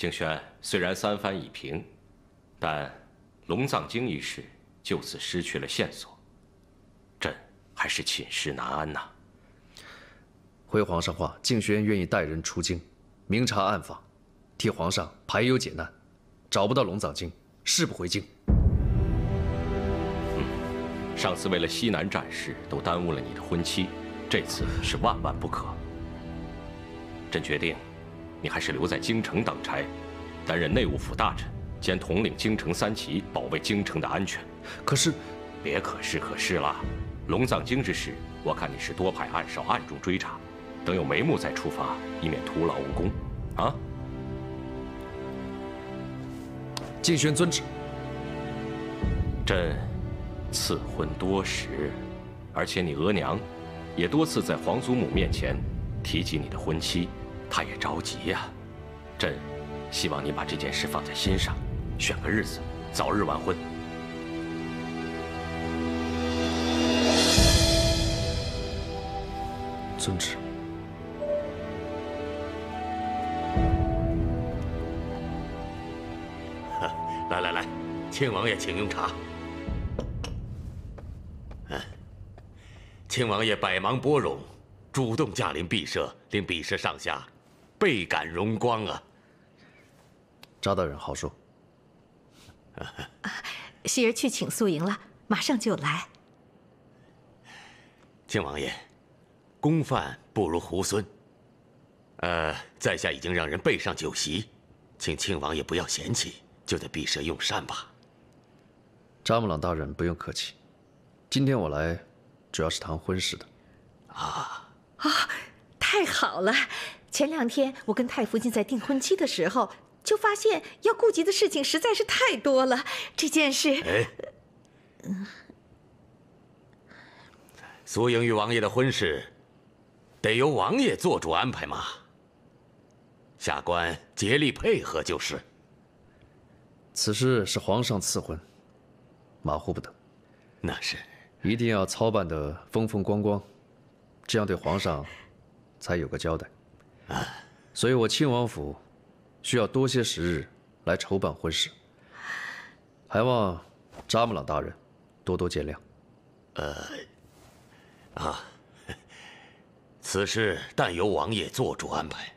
景轩虽然三番已平，但龙藏经一事就此失去了线索，朕还是寝食难安呐。回皇上话，敬轩愿意带人出京，明察暗访，替皇上排忧解难。找不到龙藏经，誓不回京。上次为了西南战事都耽误了你的婚期，这次是万万不可。朕决定。 你还是留在京城当差，担任内务府大臣，兼统领京城三旗，保卫京城的安全。可是，别可是啦！龙藏经之事，我看你是多派暗哨暗中追查，等有眉目再出发，以免徒劳无功。啊！敬轩遵旨。朕赐婚多时，而且你额娘也多次在皇祖母面前提及你的婚期。 他也着急呀，朕希望你把这件事放在心上，选个日子，早日完婚。遵旨。来来来，亲王爷请用茶。嗯，亲王爷百忙拨冗，主动驾临敝社，令敝社上下。 倍感荣光啊！查大人好说。喜儿去请素营了，马上就来。亲王爷，公范不如猢狲。在下已经让人备上酒席，请亲王爷不要嫌弃，就在敝社用膳吧。查木朗大人不用客气，今天我来主要是谈婚事的。太好了！ 前两天我跟太福晋在订婚期的时候，就发现要顾及的事情实在是太多了。这件事，苏莹与王爷的婚事，得由王爷做主安排嘛。下官竭力配合就是。此事是皇上赐婚，马虎不得。那是，一定要操办得风风光光，这样对皇上才有个交代。 所以，我亲王府需要多些时日来筹办婚事，还望查木朗大人多多见谅。此事但由王爷做主安排。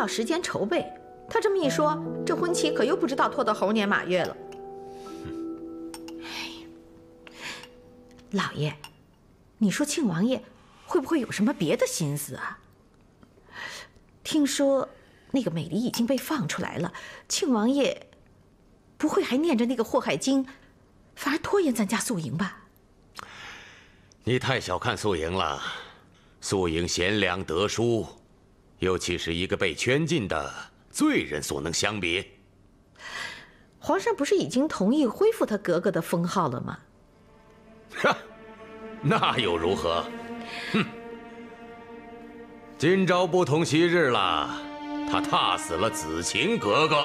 要时间筹备。他这么一说，这婚期可又不知道拖到猴年马月了。老爷，你说庆王爷会不会有什么别的心思啊？听说那个美离已经被放出来了，庆王爷不会还念着那个《祸害经》，反而拖延咱家素莹吧？你太小看素莹了，素莹贤良德淑，又岂是一个被圈禁的罪人所能相比？皇上不是已经同意恢复他格格的封号了吗？ 哈，那又如何？哼，今朝不同昔日了，他踏死了子晴格格。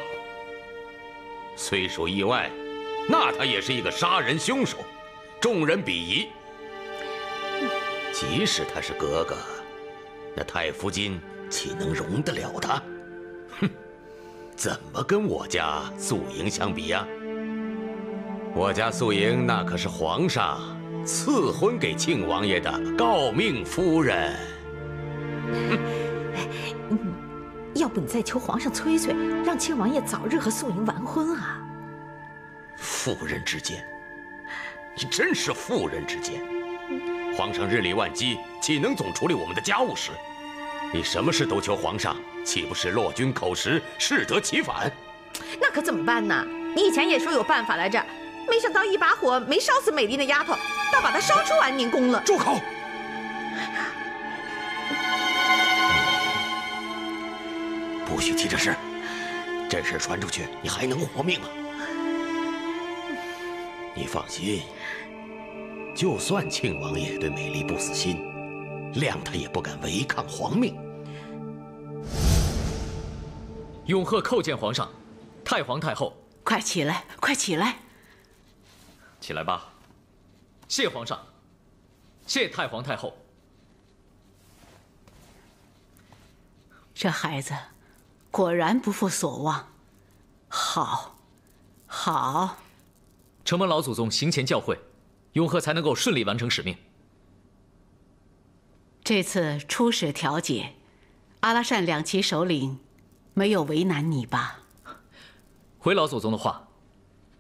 虽属意外，那他也是一个杀人凶手，众人鄙夷。即使他是格格，那太夫金岂能容得了他？哼，怎么跟我家素莹相比呀？ 我家素莹那可是皇上赐婚给庆王爷的诰命夫人。要不你再求皇上催催，让庆王爷早日和素莹完婚啊！妇人之见，你真是妇人之见！皇上日理万机，岂能总处理我们的家务事？你什么事都求皇上，岂不是落君口实，适得其反？那可怎么办呢？你以前也说有办法来着。 没想到一把火没烧死美丽那丫头，倒把她烧出安宁宫了。住口！不许提这事，这事传出去，你还能活命吗？你放心，就算庆王爷对美丽不死心，谅他也不敢违抗皇命。永鹤叩见皇上，太皇太后，快起来，快起来！ 起来吧，谢皇上，谢太皇太后。这孩子果然不负所望，好，好。承蒙老祖宗行前教诲，永和才能够顺利完成使命。这次出使调解，阿拉善两旗首领没有为难你吧？回老祖宗的话。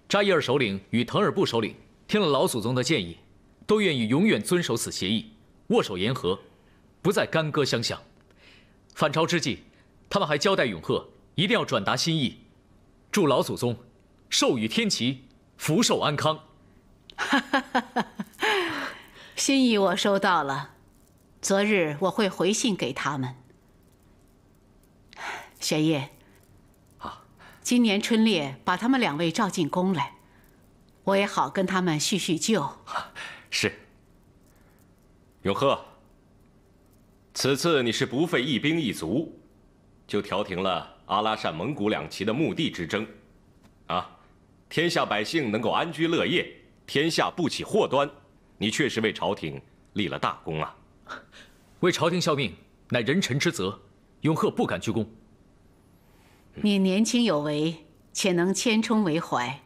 扎伊尔首领与腾尔布首领听了老祖宗的建议，都愿意永远遵守此协议，握手言和，不再干戈相向。返朝之际，他们还交代永鹤一定要转达心意，祝老祖宗寿与天齐，福寿安康。哈哈哈哈！心意我收到了，择日我会回信给他们。玄烨。 今年春猎把他们两位召进宫来，我也好跟他们叙叙旧。是。永鹤，此次你是不费一兵一卒，就调停了阿拉善、蒙古两旗的牧地之争，啊，天下百姓能够安居乐业，天下不起祸端，你确实为朝廷立了大功啊！为朝廷效命乃人臣之责，永鹤不敢居功。 你年轻有为，且能谦冲为怀，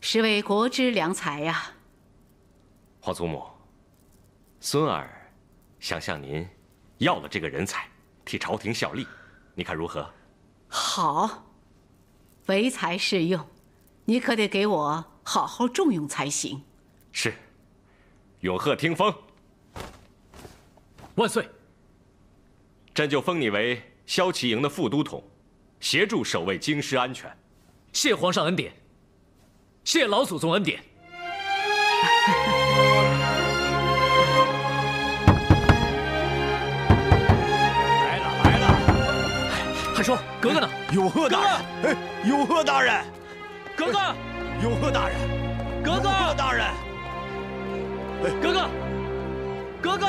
实为国之良才呀。皇祖母，孙儿想向您要了这个人才，替朝廷效力，你看如何？好，唯才是用，你可得给我好好重用才行。是，永鹤听封，万岁！朕就封你为骁骑营的副都统。 协助守卫京师安全，谢皇上恩典，谢老祖宗恩典。来了来了，还说格格呢？永鹤大人，永鹤大人，格格，永鹤大人，格格，永鹤大人，格格，格格。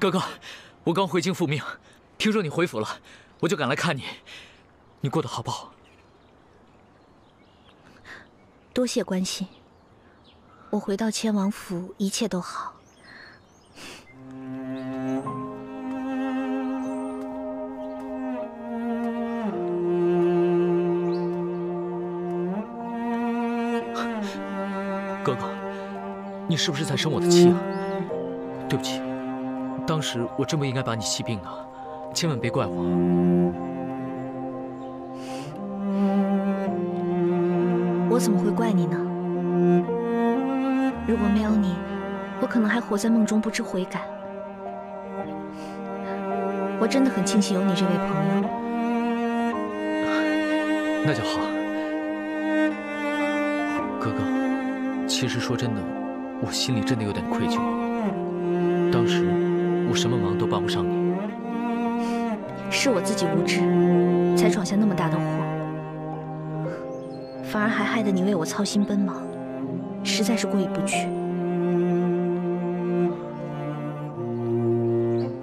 格格，格格，我刚回京复命，听说你回府了，我就赶来看你。你过得好不好？多谢关心。我回到千王府，一切都好。哥哥，你是不是在生我的气啊？对不起，当时我真不应该把你气病啊，千万别怪我。我怎么会怪你呢？如果没有你，我可能还活在梦中不知悔改。我真的很庆幸有你这位朋友。 那就好，哥哥。其实说真的，我心里真的有点愧疚。当时我什么忙都帮不上你，是我自己无知，才闯下那么大的祸，反而还害得你为我操心奔忙，实在是过意不去。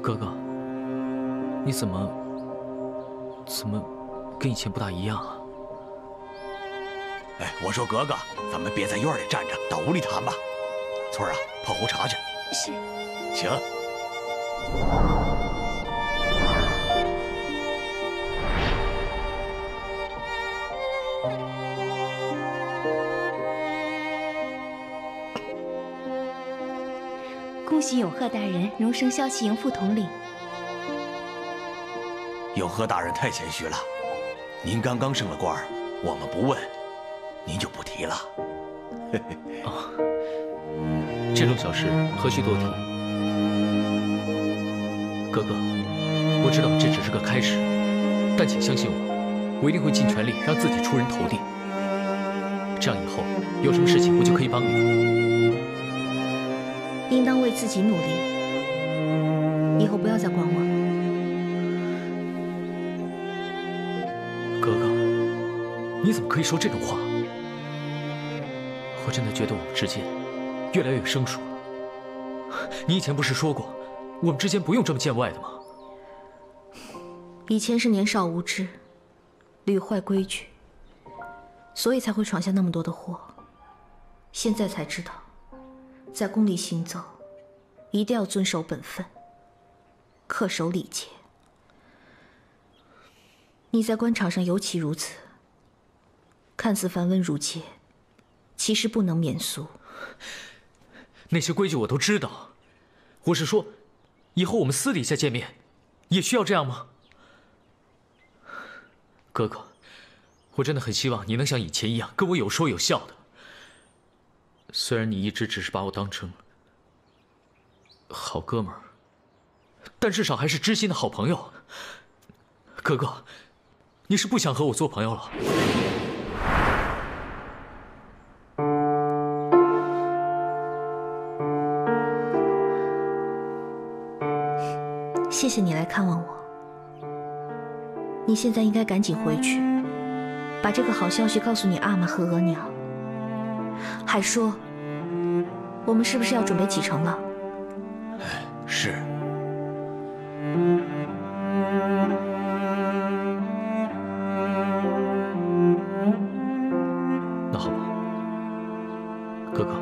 哥哥，你怎么跟以前不大一样啊？ 哎，我说格格，咱们别在院里站着，到屋里谈吧。村儿啊，泡壶茶去。是。行。恭喜永贺大人荣升骁骑营副统领。永贺大人太谦虚了，您刚刚升了官，我们不问。 您就不提了，嘿嘿。哦，这种小事何须多提？哥哥，我知道这只是个开始，但请相信我，我一定会尽全力让自己出人头地。这样以后有什么事情我就可以帮你。应当为自己努力，以后不要再管我。哥哥，你怎么可以说这种话？ 我真的觉得我们之间越来越生疏了。你以前不是说过，我们之间不用这么见外的吗？以前是年少无知，屡坏规矩，所以才会闯下那么多的祸。现在才知道，在宫里行走，一定要遵守本分，恪守礼节。你在官场上尤其如此，看似繁文缛节。 其实不能免俗。那些规矩我都知道，我是说，以后我们私底下见面，也需要这样吗？哥哥，我真的很希望你能像以前一样跟我有说有笑的。虽然你一直只是把我当成好哥们儿，但至少还是知心的好朋友。哥哥，你是不想和我做朋友了？ 谢谢你来看望我。你现在应该赶紧回去，把这个好消息告诉你阿玛和额娘。还说，我们是不是要准备启程了？哎，是。那好吧，哥哥，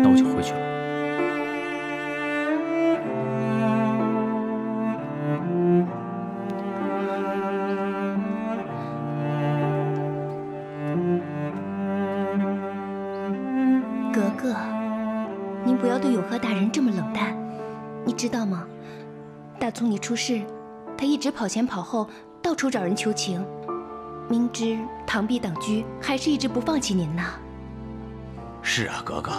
那我就回去了。 知道吗？大从你出事，他一直跑前跑后，到处找人求情。明知螳臂挡车，还是一直不放弃您呢。是啊，格格，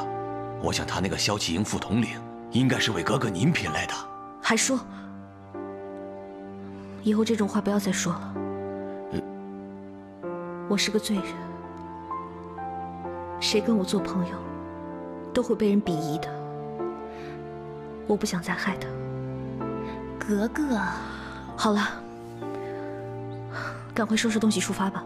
我想他那个骁骑营副统领，应该是为格格您拼来的。还说，以后这种话不要再说了。我是个罪人，谁跟我做朋友，都会被人鄙夷的。 我不想再害他，格格。好了，赶快收拾东西出发吧。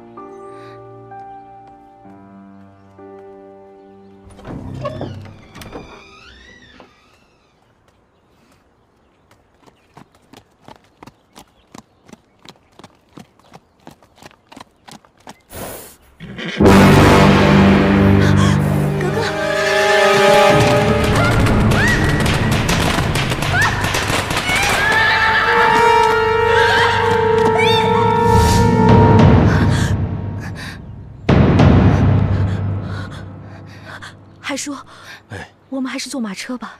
我们还是坐马车吧。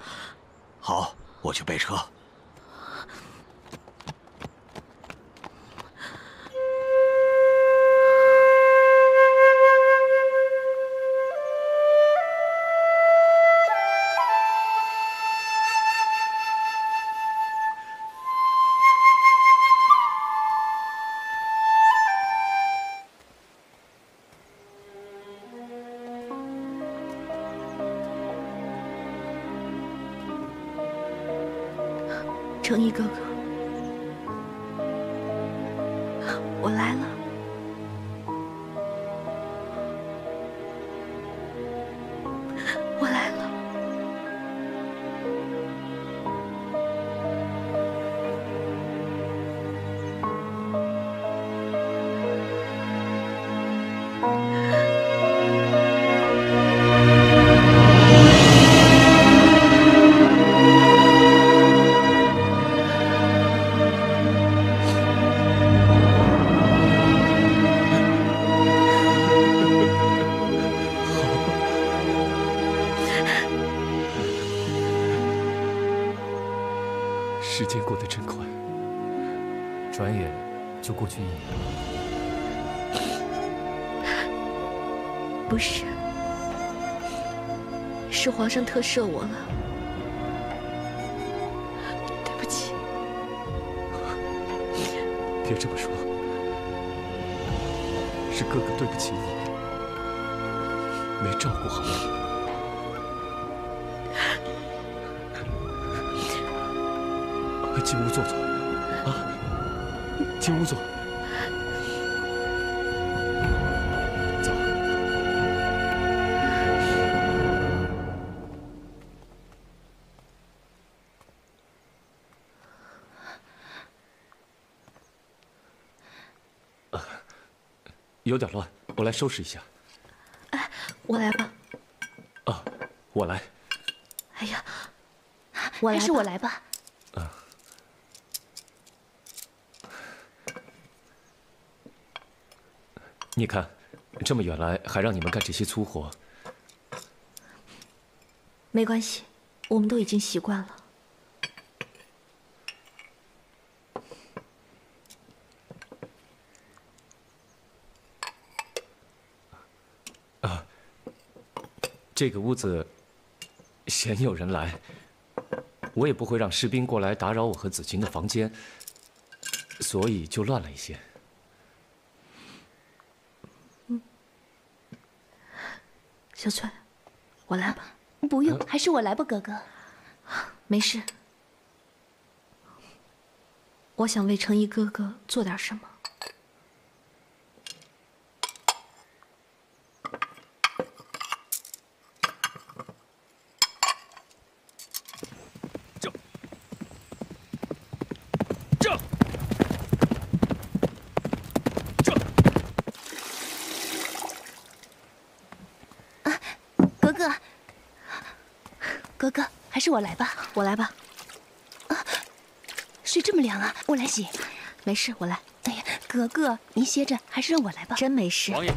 好，我去备车。 成毅哥哥，我来了。我来了。 时间过得真快，转眼就过去一年。不是，是皇上特赦我了，对不起。别这么说，是哥哥对不起你，没照顾好你。 进屋坐坐，啊，进屋坐。 走。有点乱，我来收拾一下。哎，我来吧。啊，我来。哎呀，还是我来吧。 你看，这么远来还让你们干这些粗活，没关系，我们都已经习惯了。啊，这个屋子鲜有人来，我也不会让士兵过来打扰我和子晴的房间，所以就乱了一些。 小翠，我来吧。不用，还是我来吧，哥哥。没事。我想为成毅哥哥做点什么。还是我来吧，我来吧。啊，水这么凉啊，我来洗。没事，我来。哎呀，格格，您歇着，还是让我来吧。真没事。王爷，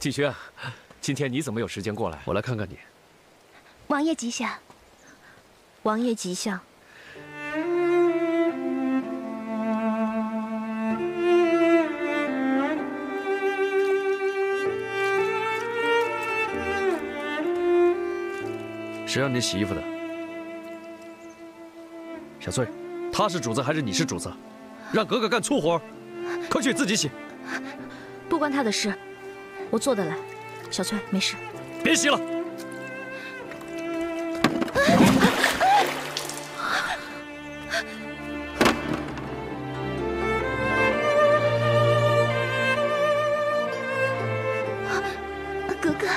季轩，今天你怎么有时间过来？我来看看你。王爷吉祥。王爷吉祥。 谁让你洗衣服的？小翠，他是主子还是你是主子？让格格干粗活，快去自己洗。不关他的事，我做得来。小翠，没事。别洗了。格格。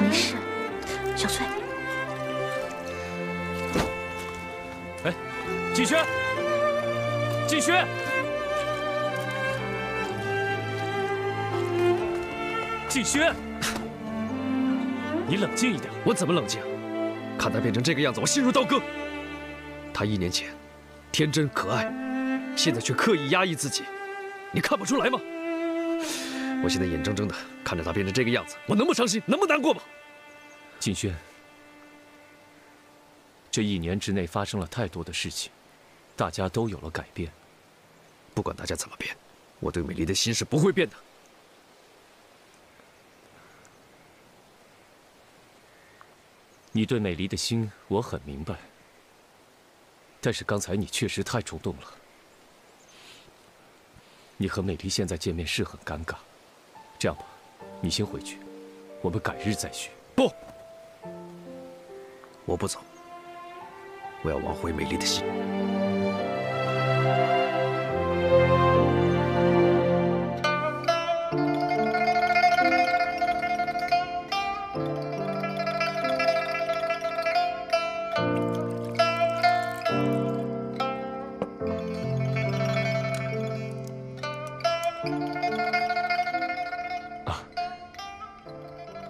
没事，小翠。哎，景轩，景轩，景轩，你冷静一点。我怎么冷静？看他变成这个样子，我心如刀割。他1年前天真可爱，现在却刻意压抑自己，你看不出来吗？我现在眼睁睁的看着他变成这个样子，我能不伤心，能不难过吗？景轩，这一年之内发生了太多的事情，大家都有了改变。不管大家怎么变，我对美丽的心是不会变的。 你对美丽的心，我很明白。但是刚才你确实太冲动了。你和美丽现在见面是很尴尬。这样吧，你先回去，我们改日再叙。不，我不走。我要挽回美丽的心。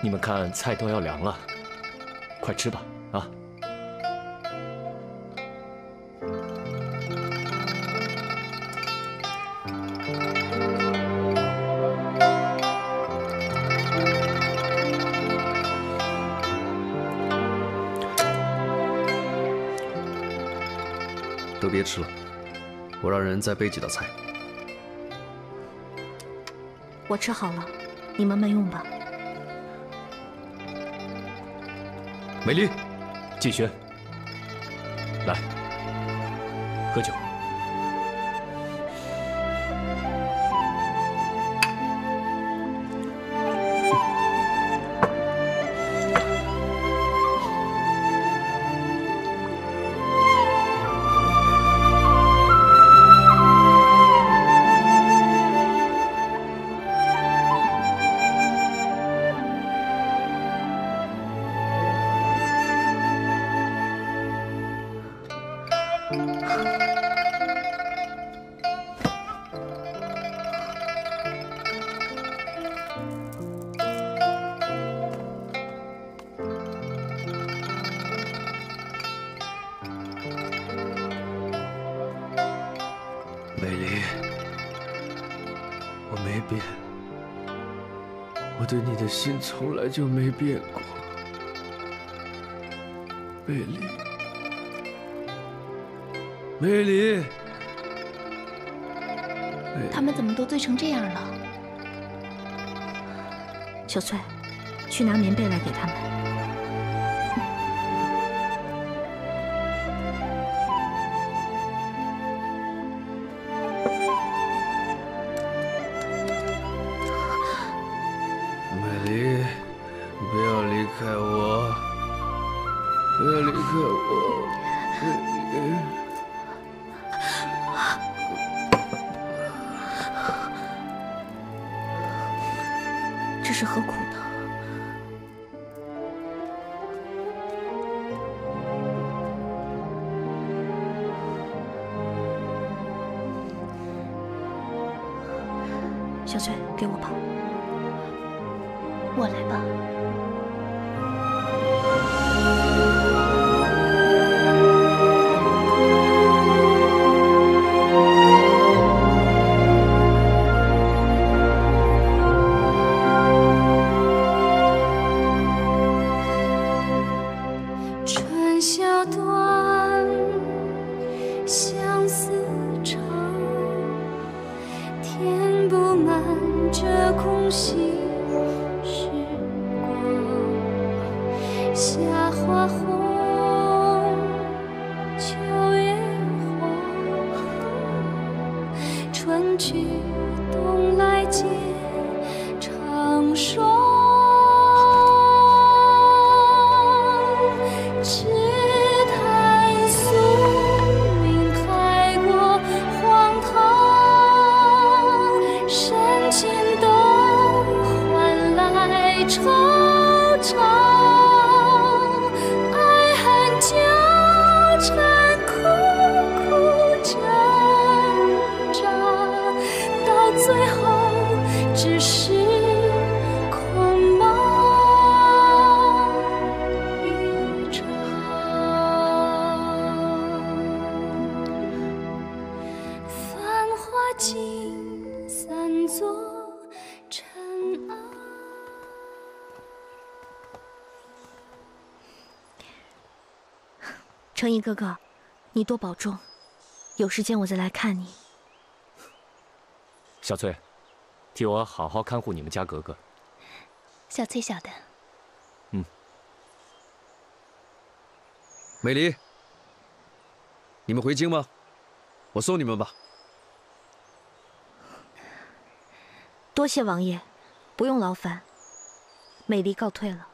你们看，菜都要凉了，快吃吧！啊，都别吃了，我让人再备几道菜。我吃好了，你们慢用吧。 美丽，季轩，来喝酒。心从来就没变过，美丽，美丽。他们怎么都醉成这样了？小翠，去拿棉被来给他们。小翠，给我吧，我来吧。 惆怅。成毅哥哥，你多保重，有时间我再来看你。小翠，替我好好看护你们家格格。小翠，晓得。嗯。美离，你们回京吗？我送你们吧。多谢王爷，不用劳烦。美离告退了。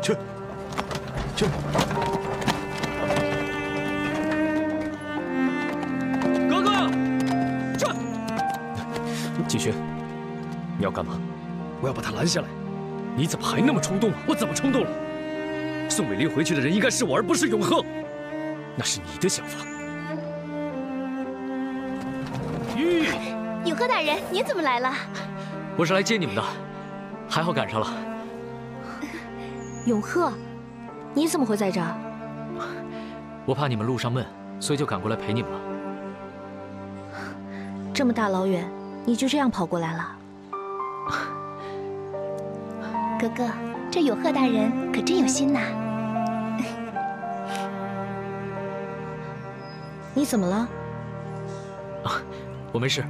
去！格格，去！继续，你要干嘛？我要把他拦下来。你怎么还那么冲动啊？我怎么冲动了？送美丽回去的人应该是我，而不是永赫。那是你的想法。咦，永赫大人，您怎么来了？我是来接你们的，还好赶上了。 永赫，你怎么会在这儿？我怕你们路上闷，所以就赶过来陪你们了。这么大老远，你就这样跑过来了？格格，这永赫大人可真有心呐！你怎么了？啊，我没事，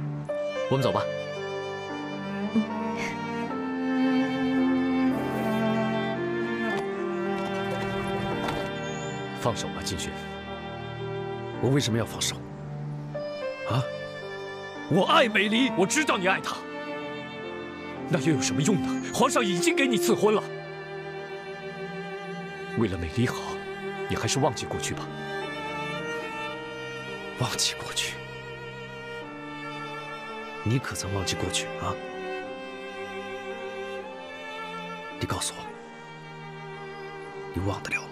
我们走吧。 放手吧，金雪。我为什么要放手？啊！我爱美离，我知道你爱她，那又有什么用呢？皇上已经给你赐婚了。为了美离好，你还是忘记过去吧。忘记过去？你可曾忘记过去啊？你告诉我，你忘得了吗？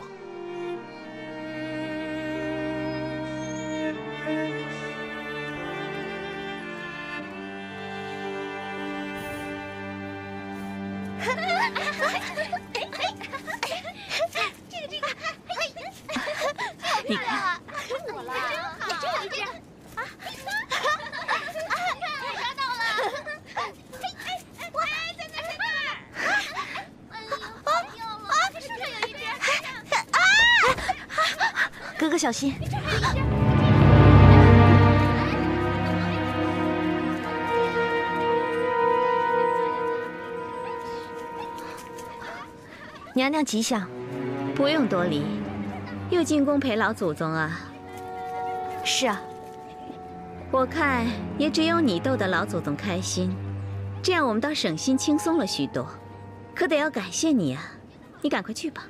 小心！娘娘吉祥，不用多礼，又进宫陪老祖宗啊。是啊，我看也只有你逗得老祖宗开心，这样我们倒省心轻松了许多。可得要感谢你啊，你赶快去吧。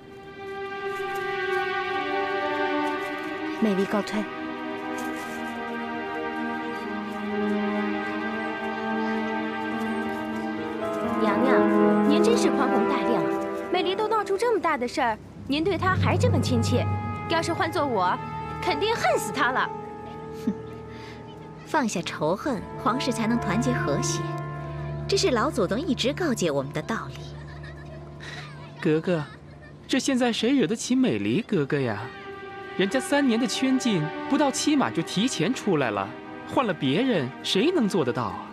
美丽告退。娘娘，您真是宽宏大量啊！美丽都闹出这么大的事儿，您对她还这么亲切，要是换做我，肯定恨死她了。哼，放下仇恨，皇室才能团结和谐，这是老祖宗一直告诫我们的道理。格格，这现在谁惹得起美丽格格呀？ 人家3年的圈禁，不到7码就提前出来了，换了别人，谁能做得到啊？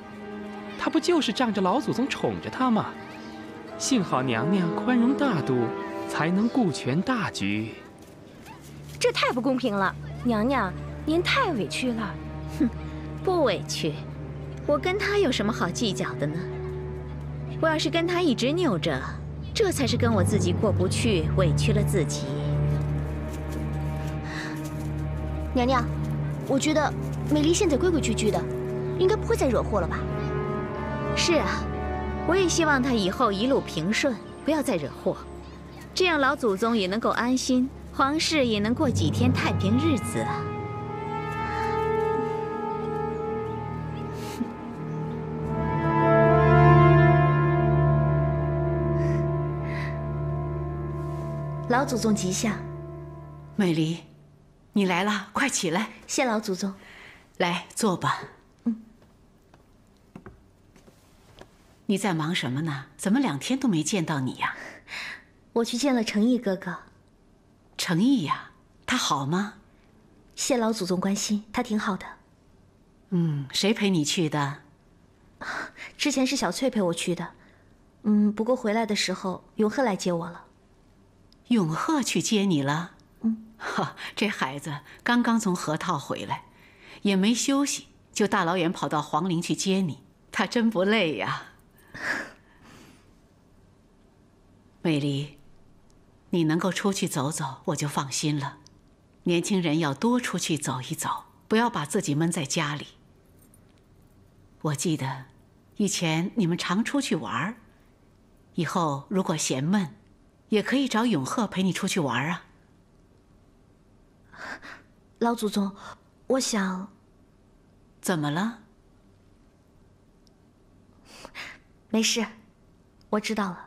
他不就是仗着老祖宗宠着他吗？幸好娘娘宽容大度，才能顾全大局。这太不公平了，娘娘，您太委屈了。哼，不委屈，我跟他有什么好计较的呢？我要是跟他一直拗着，这才是跟我自己过不去，委屈了自己。 娘娘，我觉得美丽现在规规矩矩的，应该不会再惹祸了吧？是啊，我也希望她以后一路平顺，不要再惹祸，这样老祖宗也能够安心，皇室也能过几天太平日子啊。老祖宗吉祥，美丽。 你来了，快起来！谢老祖宗，来坐吧。嗯，你在忙什么呢？怎么2天都没见到你呀？我去见了成毅哥哥。成毅呀，他好吗？谢老祖宗关心，他挺好的。嗯，谁陪你去的？之前是小翠陪我去的，不过回来的时候永鹤来接我了。永鹤去接你了？哈，这孩子刚刚从河套回来，也没休息，就大老远跑到皇陵去接你，他真不累呀。美离，你能够出去走走，我就放心了。年轻人要多出去走一走，不要把自己闷在家里。我记得，以前你们常出去玩，以后如果嫌闷，也可以找永鹤陪你出去玩啊。老祖宗，我想。怎么了？没事，我知道了。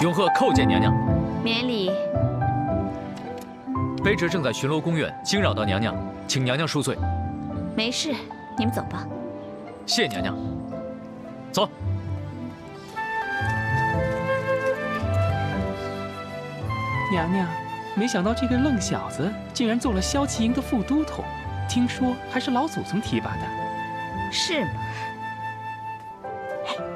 永鹤叩见娘娘，免礼。卑职正在巡逻宫苑，惊扰到娘娘，请娘娘恕罪。没事，你们走吧。谢娘娘。走。娘娘，没想到这个愣小子竟然做了骁骑营的副都统，听说还是老祖宗提拔的。是吗？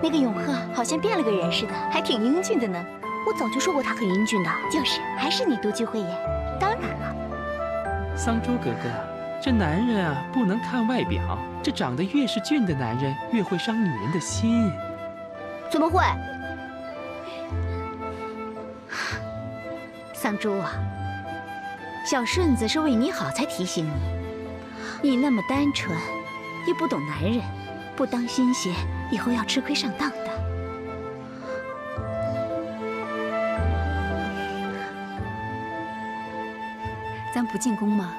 那个永鹤好像变了个人似的，还挺英俊的呢。我早就说过他很英俊的，就是还是你独具慧眼。当然了，桑珠哥哥，这男人啊不能看外表，这长得越是俊的男人越会伤女人的心。怎么会？桑珠啊，小顺子是为你好才提醒你，你那么单纯，又不懂男人，不当心些。 以后要吃亏上当的。咱不进宫吗？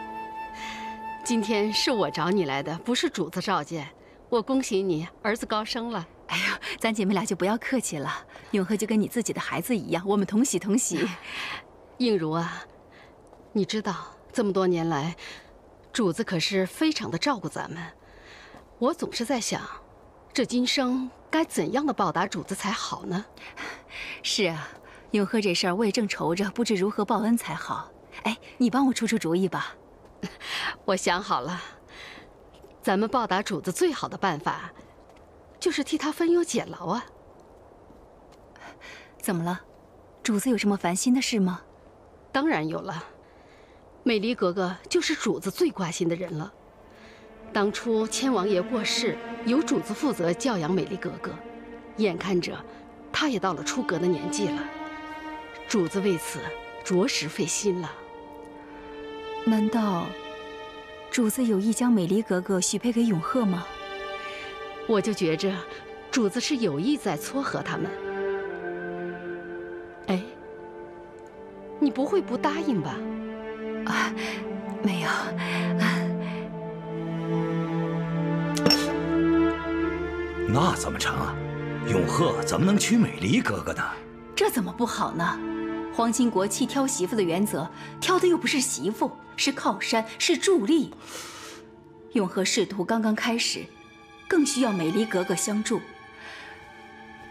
今天是我找你来的，不是主子召见。我恭喜你，儿子高升了。哎呦，咱姐妹俩就不要客气了。永和就跟你自己的孩子一样，我们同喜同喜。映如啊，你知道这么多年来，主子可是非常的照顾咱们。我总是在想。 这今生该怎样的报答主子才好呢？是啊，永和这事儿我也正愁着，不知如何报恩才好。哎，你帮我出出主意吧。我想好了，咱们报答主子最好的办法，就是替他分忧解劳啊。怎么了？主子有什么烦心的事吗？当然有了，美离格格就是主子最挂心的人了。 当初千王爷过世，由主子负责教养美丽格格，眼看着她也到了出阁的年纪了，主子为此着实费心了。难道主子有意将美丽格格许配给永鹤吗？我就觉着主子是有意在撮合他们。哎，你不会不答应吧？啊，没有。 那怎么成啊？永鹤怎么能娶美离格格呢？这怎么不好呢？皇亲国戚挑媳妇的原则，挑的又不是媳妇，是靠山，是助力。永鹤仕途刚刚开始，更需要美离格格相助。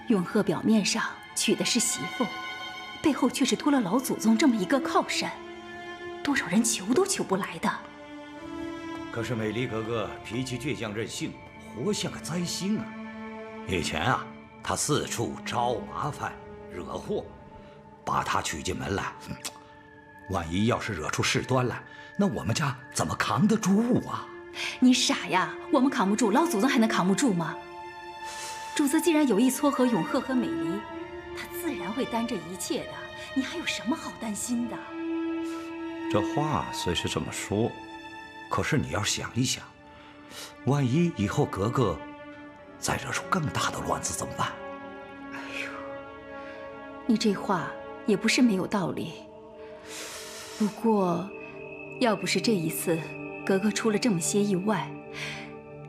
永鹤表面上娶的是媳妇，背后却是托了老祖宗这么一个靠山，多少人求都求不来的。可是美离格格脾气倔强任性，活像个灾星啊！ 以前啊，他四处招麻烦、惹祸，把他娶进门来，万一要是惹出事端来，那我们家怎么扛得住啊？你傻呀，我们扛不住，老祖宗还能扛不住吗？主子既然有意撮合永鹤和美离，他自然会担着一切的。你还有什么好担心的？这话虽是这么说，可是你要想一想，万一以后格格…… 再惹出更大的乱子怎么办？哎呦，你这话也不是没有道理。不过，要不是这一次格格出了这么些意外，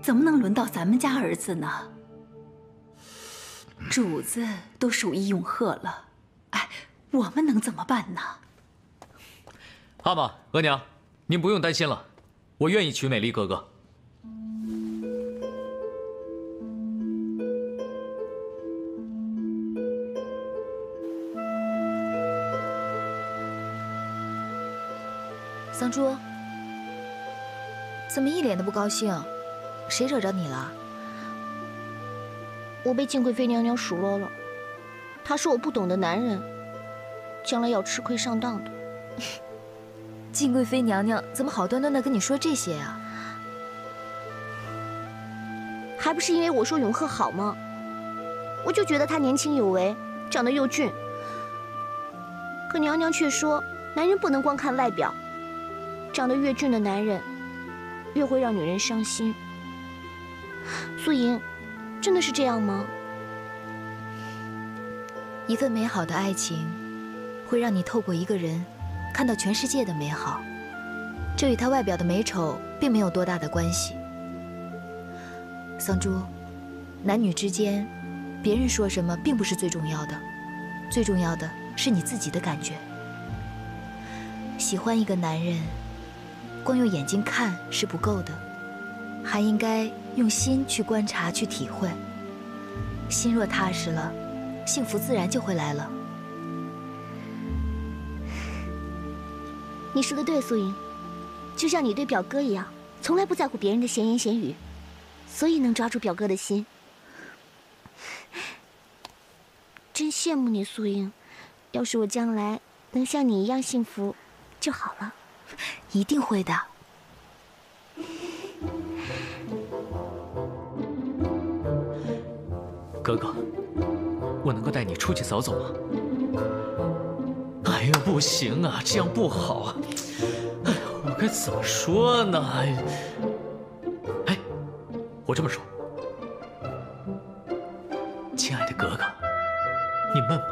怎么能轮到咱们家儿子呢？主子都鼠疫永贺了，哎，我们能怎么办呢？阿玛，额娘，您不用担心了，我愿意娶美丽格格。 桑珠，怎么一脸的不高兴？谁惹着你了？我被敬贵妃娘娘数落了，她说我不懂的男人，将来要吃亏上当的。敬贵妃娘娘怎么好端端的跟你说这些啊？还不是因为我说永贺好吗？我就觉得他年轻有为，长得又俊。可娘娘却说，男人不能光看外表。 长得越俊的男人，越会让女人伤心。素莹，真的是这样吗？一份美好的爱情，会让你透过一个人，看到全世界的美好。这与他外表的美丑并没有多大的关系。桑珠，男女之间，别人说什么并不是最重要的，最重要的是你自己的感觉。喜欢一个男人。 光用眼睛看是不够的，还应该用心去观察、去体会。心若踏实了，幸福自然就会来了。你说的对，素云，就像你对表哥一样，从来不在乎别人的闲言闲语，所以能抓住表哥的心。真羡慕你，素云。要是我将来能像你一样幸福，就好了。 一定会的。格格，我能够带你出去走走吗？哎呦，不行啊，这样不好啊！哎呀，我该怎么说呢？哎，我这么说，亲爱的格格，你闷吗？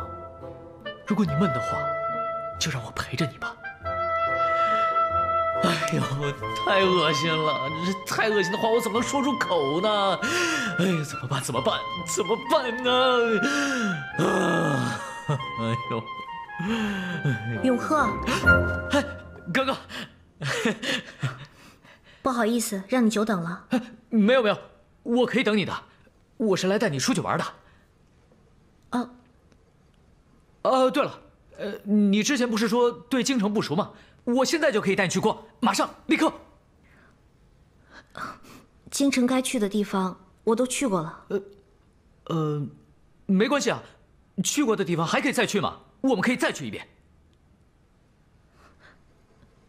如果你闷的话，就让我陪着你吧。 哎呦，太恶心了！这太恶心的话，我怎么能说出口呢？哎呀，怎么办？怎么办？怎么办呢？啊！哎呦，永贺，哎，哥哥，不好意思，让你久等了。哎，没有没有，我可以等你的，我是来带你出去玩的。啊，对了，你之前不是说对京城不熟吗？ 我现在就可以带你去逛，马上，立刻。京城该去的地方我都去过了。没关系啊，去过的地方还可以再去嘛，我们可以再去一遍。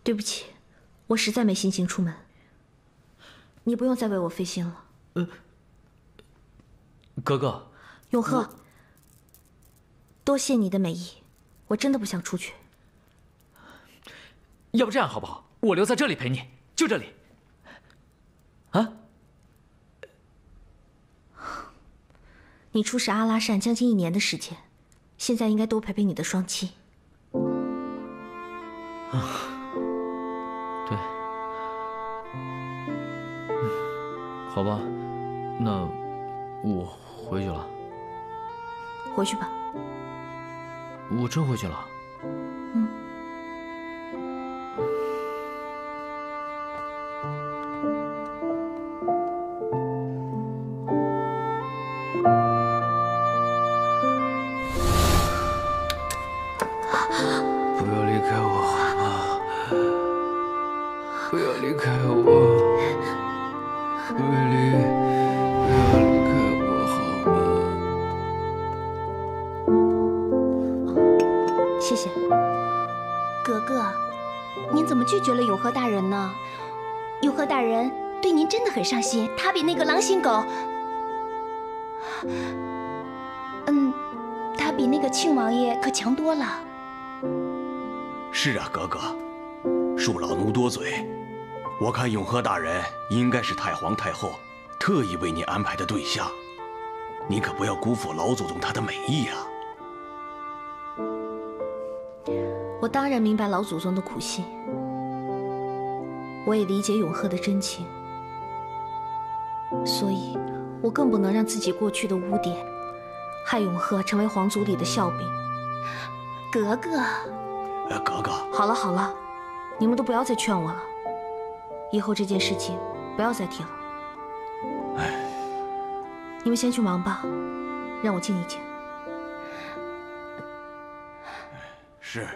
对不起，我实在没心情出门。你不用再为我费心了。格格，永贺，多谢你的美意，我真的不想出去。 要不这样好不好？我留在这里陪你，就这里。啊？你出使阿拉善将近1年的时间，现在应该多陪陪你的双亲。啊，对，好吧，那我回去了。回去吧。我真回去了。 伤心，他比那个狼心狗，他比那个庆王爷可强多了。是啊，格格，恕老奴多嘴。我看永和大人应该是太皇太后特意为你安排的对象，你可不要辜负老祖宗他的美意啊！我当然明白老祖宗的苦心，我也理解永和的真情。 所以，我更不能让自己过去的污点，害永和成为皇族里的笑柄。格格，格格，好了好了，你们都不要再劝我了，以后这件事情不要再提了。哎，你们先去忙吧，让我静一静。是。